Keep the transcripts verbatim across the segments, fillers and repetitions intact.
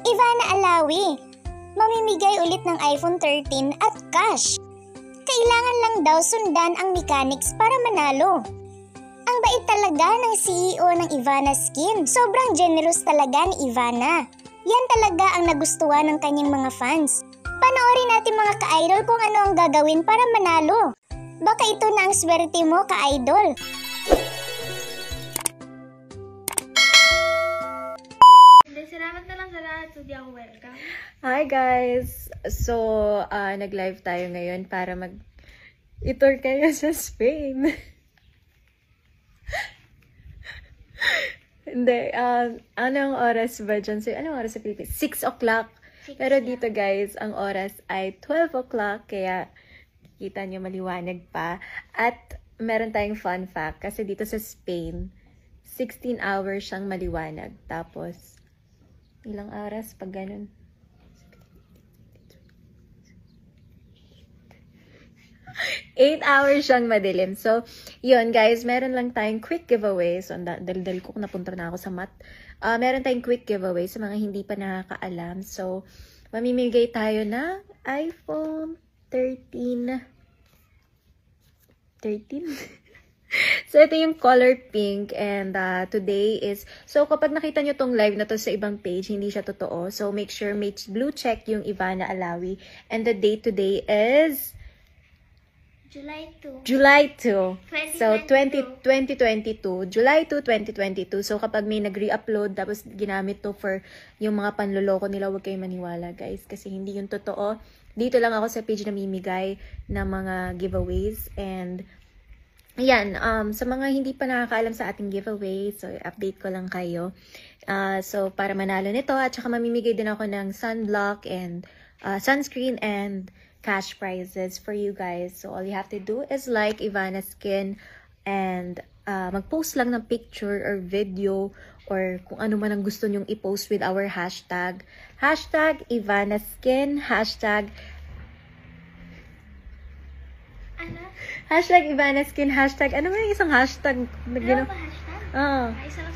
Ivana Alawi, mamimigay ulit ng iPhone thirteen at cash. Kailangan lang daw sundan ang mechanics para manalo. Ang bait talaga ng C E O ng Ivana Skin. Sobrang generous talaga ni Ivana. Yan talaga ang nagustuhan ng kanyang mga fans. Panoorin natin mga ka-idol kung ano ang gagawin para manalo. Baka ito na ang swerte mo, ka-idol. Salamat na lang sa lahat. So, di ako welcome. Hi guys! So, uh, nag-live tayo ngayon para mag-tour kayo sa Spain. Hindi. Uh, anong oras ba dyan? So, anong oras sa Pilipinas? six o'clock. Pero dito guys, ang oras ay twelve o'clock. Kaya, kita nyo maliwanag pa. At, meron tayong fun fact. Kasi dito sa Spain, sixteen hours siyang maliwanag. Tapos, ilang oras pag ganun? eight hours siyang madilim. So, yun guys, meron lang tayong quick giveaway. So, dal-dal ko kung napunta na ako sa mat. Uh, meron tayong quick giveaway sa mga hindi pa nakakaalam. So, mamimigay tayo ng iPhone thirteen. thirteen? So, ito yung color pink and uh, today is... So, kapag nakita nyo tong live na to sa ibang page, hindi siya totoo. So, make sure, make blue check yung Ivana Alawi. And the date today is... July second. July second. So, twenty twenty-two. July second, twenty twenty-two. So, kapag may nag-re-upload, tapos ginamit to for yung mga panloloko nila, huwag kayong maniwala, guys. Kasi hindi yung totoo. Dito lang ako sa page na mimigay ng mga giveaways and... Ayan, um, sa mga hindi pa nakakaalam sa ating giveaway, so update ko lang kayo. Uh, so, para manalo nito, at saka mamimigay din ako ng sunblock and uh, sunscreen and cash prizes for you guys. So, all you have to do is like Ivana Skin and uh, mag-post lang ng picture or video or kung ano man ang gusto nyong i-post with our hashtag. Hashtag Ivana Skin, hashtag... Hashtag Ivana Skin, hashtag, ano ba yung isang hashtag? Ano ba hashtag? Oo.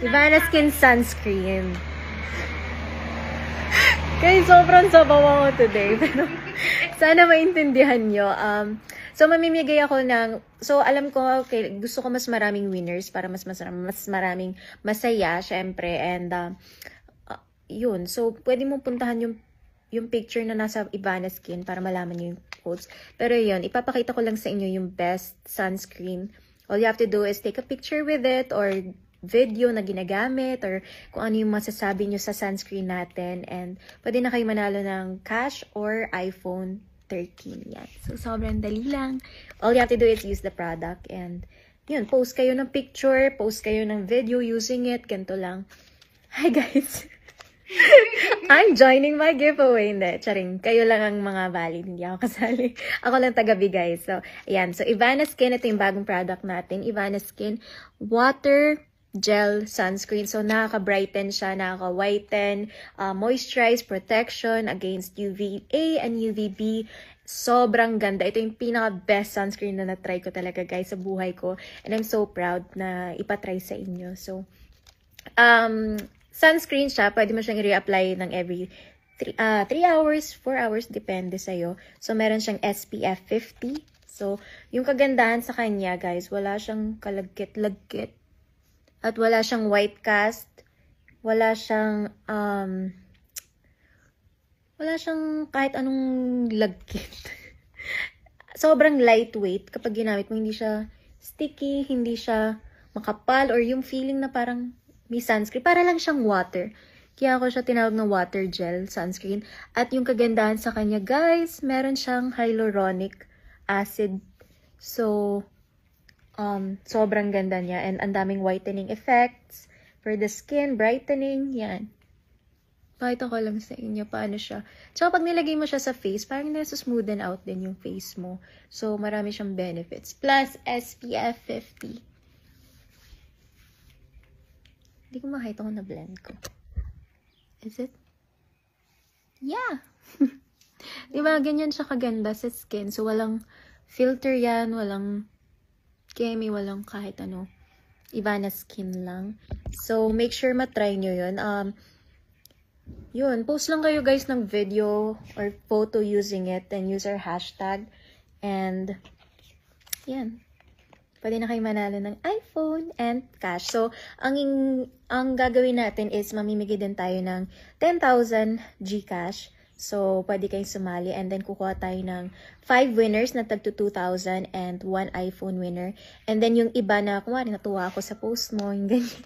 Ivana Skin sunscreen. Kaya sobrang sabaw ako today. Pero sana maintindihan nyo. Um, so, mamimigay ako ng, so alam ko, okay, gusto ko mas maraming winners para mas, mas, mas maraming masaya, syempre. And, uh, uh, yun. So, pwede mong puntahan yung yung picture na nasa Ivana Skin para malaman nyo yung quotes. Pero yun, ipapakita ko lang sa inyo yung best sunscreen. All you have to do is take a picture with it or video na ginagamit or kung ano yung masasabi nyo sa sunscreen natin. And pwede na kayo manalo ng cash or iPhone thirteen. Yan. So, sobrang dali lang. All you have to do is use the product. And yun, post kayo ng picture, post kayo ng video using it. Ganito lang. Hi guys! I'm joining my giveaway. Hindi, charing. Kayo lang ang mga valid. Hindi ako kasali. Ako lang taga-bigay. So, ayan. So, Ivana Skin. Ito yung bagong product natin. Ivana Skin Water Gel Sunscreen. So, nakaka-brighten siya. Nakaka-whiten. Uh, moisturize, protection against U V A and U V B. Sobrang ganda. Ito yung pinaka-best sunscreen na na-try ko talaga, guys, sa buhay ko. And I'm so proud na ipatry sa inyo. So, um... sunscreen siya, pwede mo siyang i-reapply ng every three hours, four hours, depende sa'yo. So, meron siyang S P F fifty. So, yung kagandahan sa kanya, guys, wala siyang kalagkit-lagkit. At wala siyang white cast. Wala siyang, um, wala siyang kahit anong lagkit. Sobrang lightweight kapag ginamit mo. Hindi siya sticky, hindi siya makapal, or yung feeling na parang may sunscreen. Para lang siyang water. Kaya ako siya tinawag ng water gel sunscreen. At yung kagandahan sa kanya, guys, meron siyang hyaluronic acid. So, um, sobrang ganda niya. And ang daming whitening effects for the skin, brightening, yan. Pakita ko lang sa inyo paano siya. Tsaka pag nilagay mo siya sa face, parang nasa-smoothen out din yung face mo. So, marami siyang benefits. Plus, S P F fifty. Hindi ko makita kung na-blend ko. Is it? Yeah! Diba, ganyan siya kaganda sa skin. So, walang filter yan, walang chemi, walang kahit ano. Ivana Skin lang. So, make sure matry nyo yun. Um, Yun, post lang kayo guys ng video or photo using it and use our hashtag. And, yan. Pwede na kayo manalo ng iPhone and cash. So, ang, ang gagawin natin is mamimigay din tayo ng ten thousand Gcash. So, pwede kayong sumali and then kukuha tayo ng five winners na tag to two thousand and one iPhone winner. And then yung iba na, kumari natuwa ako sa post mo, yung ganyan.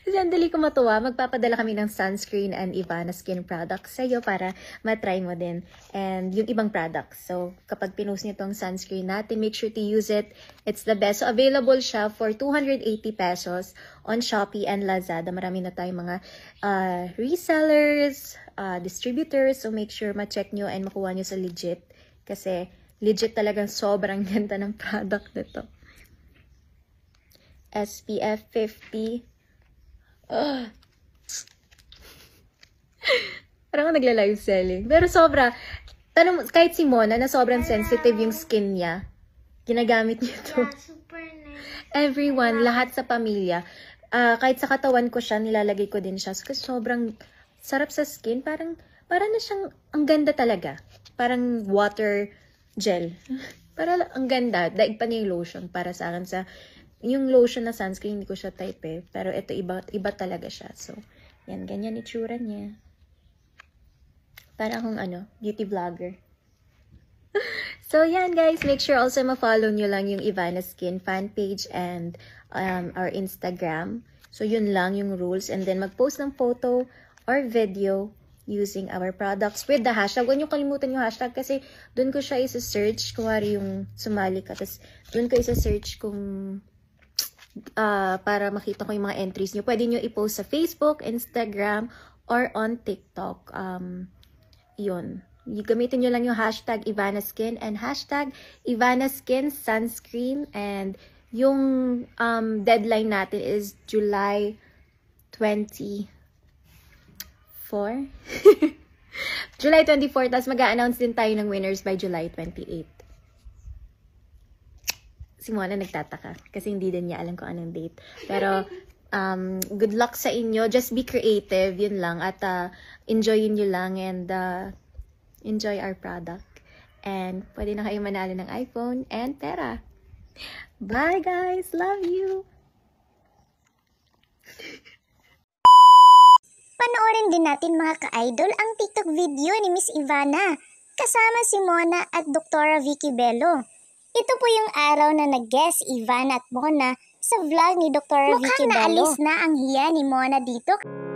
Kasi ang dali ko matuwa, magpapadala kami ng sunscreen and Ivana Skin products sa'yo para matry mo din. And yung ibang products. So, kapag pinost niyo itong sunscreen natin, make sure to use it. It's the best. So, available siya for two hundred eighty pesos on Shopee and Lazada. Marami na tayong mga uh, resellers, Uh, distributors, so make sure ma-check nyo and makuha nyo sa legit. Kasi legit talagang sobrang ganda ng product nito. S P F fifty. Oh. Parang nagla-live selling. Pero sobra, tanong, kahit si Mona na sobrang sensitive yung skin niya, ginagamit niya ito. Everyone, lahat sa pamilya. Uh, kahit sa katawan ko siya, nilalagay ko din siya. Kasi sobrang sarap sa skin, parang, parang na siyang, ang ganda talaga. Parang water gel. Parang ang ganda. Daig pa niya yung lotion para sa akin. Sa, yung lotion na sunscreen, hindi ko siya type eh. Pero ito, iba, iba talaga siya. So, yan, ganyan itsura niya. Parang akong ano, beauty vlogger. So, yan guys. Make sure also ma-follow nyo lang yung Ivana Skin fan page and um, our Instagram. So, yun lang yung rules. And then, mag-post ng photo or video using our products with the hashtag. Huwag niyo kalimutan yung hashtag kasi doon ko siya isa-search. Kuwari yung sumali ka. Tapos doon ko isa-search kung uh, para makita ko yung mga entries niyo. Pwede niyo i-post sa Facebook, Instagram, or on TikTok. Um, yun. Gamitin niyo lang yung hashtag Ivana Skin and hashtag Ivana Skin Sunscreen. And yung um, deadline natin is July twenty. July twenty-fourth, tapos mag-a-announce din tayo ng winners by July twenty-eighth. Si Mona nagtataka kasi hindi din niya alam kung anong date. Pero um, good luck sa inyo. Just be creative, yun lang. At uh, enjoyin nyo lang and uh, enjoy our product. And pwede na kayo manalo ng iPhone and pera. Bye guys! Love you! Panoorin din natin mga ka-idol ang TikTok video ni Miss Ivana kasama si Mona at Doctor Vicky Belo. Ito po yung araw na nag-guest Ivana at Mona sa vlog ni Doctor Vicky Belo. Mukhang naalis na ang hiya ni Mona dito.